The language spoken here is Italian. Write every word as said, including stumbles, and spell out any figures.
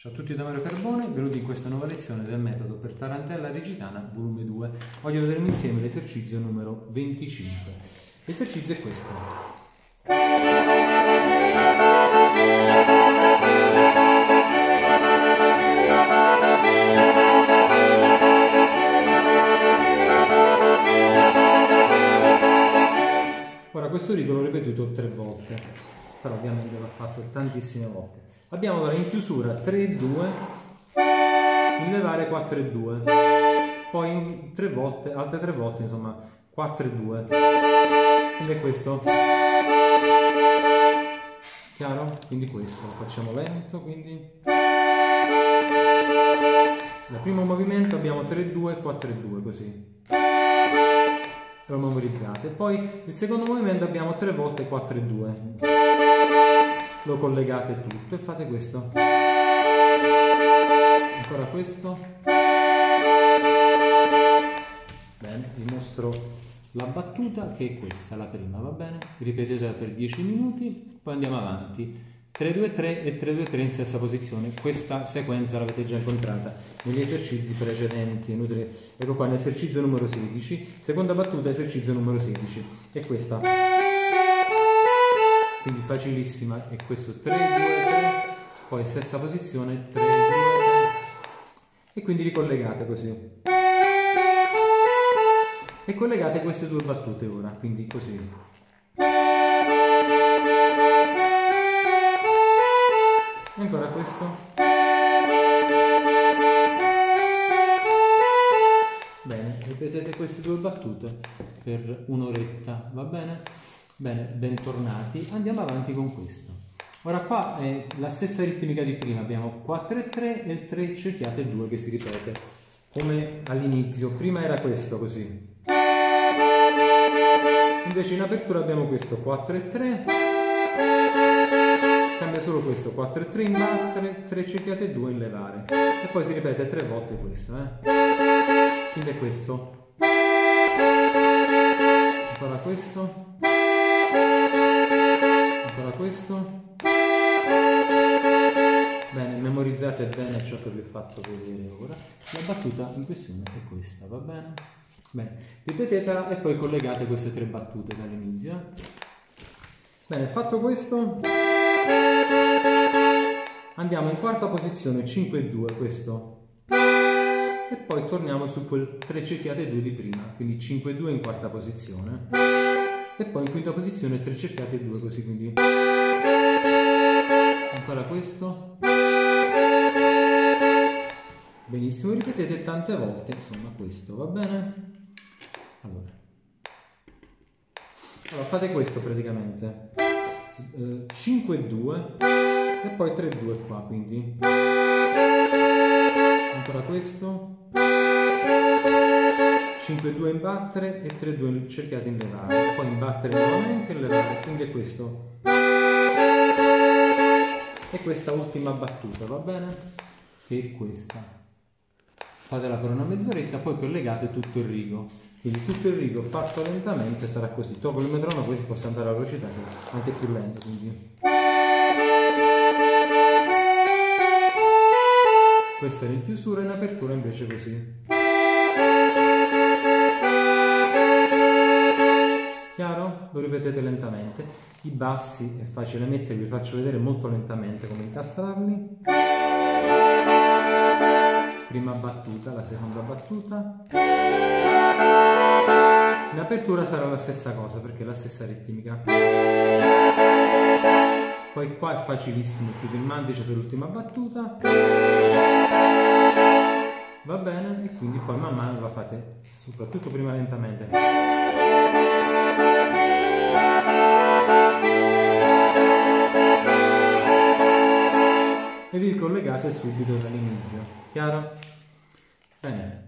Ciao a tutti da Mario Carbone, benvenuti in questa nuova lezione del metodo per Tarantella Riggitana volume due. Oggi vedremo insieme l'esercizio numero venticinque. L'esercizio è questo. Ora questo rigolo l'ho ripetuto tre volte, però ovviamente l'ho fatto tantissime volte. Abbiamo ora in chiusura tre e due, in levare quattro e due, poi in tre volte, altre tre volte, insomma quattro e due, ed è questo. Chiaro? Quindi questo lo facciamo lento. Quindi nel primo movimento abbiamo tre e due, quattro e due, così lo memorizzate. Poi nel secondo movimento abbiamo tre volte quattro e due, lo collegate tutto e fate questo, ancora questo. Bene, vi mostro la battuta che è questa, la prima, va bene? Ripetetela per dieci minuti, poi andiamo avanti. Tre due tre e tre due tre in stessa posizione. Questa sequenza l'avete già incontrata negli esercizi precedenti, inutile. Ecco qua, nell'esercizio numero sedici, seconda battuta, esercizio numero sedici, e questa quindi facilissima, e questo tre due tre, poi stessa posizione tre due tre, e quindi ricollegate così e collegate queste due battute ora, quindi così, e ancora questo. Bene, ripetete queste due battute per un'oretta, va bene? Bene, bentornati, andiamo avanti con questo. Ora qua è la stessa ritmica di prima, abbiamo quattro e tre e il tre cerchiate il due che si ripete come all'inizio. Prima era questo così, invece in apertura abbiamo questo quattro e tre, cambia solo questo quattro e tre in battere, tre cerchiate due in levare, e poi si ripete tre volte questo, eh? Quindi è questo, ancora questo, ancora questo. Bene, memorizzate bene ciò che vi ho fatto vedere ora. La battuta in questione è questa, va bene? Bene, ripetetela e poi collegate queste tre battute dall'inizio. Bene, fatto questo, andiamo in quarta posizione, cinque e due, questo, e poi torniamo su quel tre cerchiate due di prima, quindi cinque e due in quarta posizione, e poi in quinta posizione tre cerchiate e due così, quindi ancora questo. Benissimo, ripetete tante volte insomma questo, va bene? Allora, allora fate questo praticamente, eh, cinque e due e poi tre e due qua, quindi ancora questo, cinque e due in battere e tre e due cerchiate in levare, poi in battere nuovamente e levare, quindi è questo. E questa ultima battuta, va bene? Che è questa. Fatela per una mezz'oretta, poi collegate tutto il rigo. Quindi tutto il rigo fatto lentamente sarà così. Dopo il metronomo così posso andare alla velocità che è anche più lento, quindi. Questa è in chiusura e in apertura invece così. Chiaro? Lo ripetete lentamente. I bassi è facile metterli, vi faccio vedere molto lentamente come incastrarli. Prima battuta, la seconda battuta. In apertura sarà la stessa cosa perché è la stessa ritmica. Poi qua è facilissimo, chiudo il mantice per l'ultima battuta. Va bene? E quindi poi man mano la fate, soprattutto prima lentamente. E vi collegate subito dall'inizio, chiaro? Bene.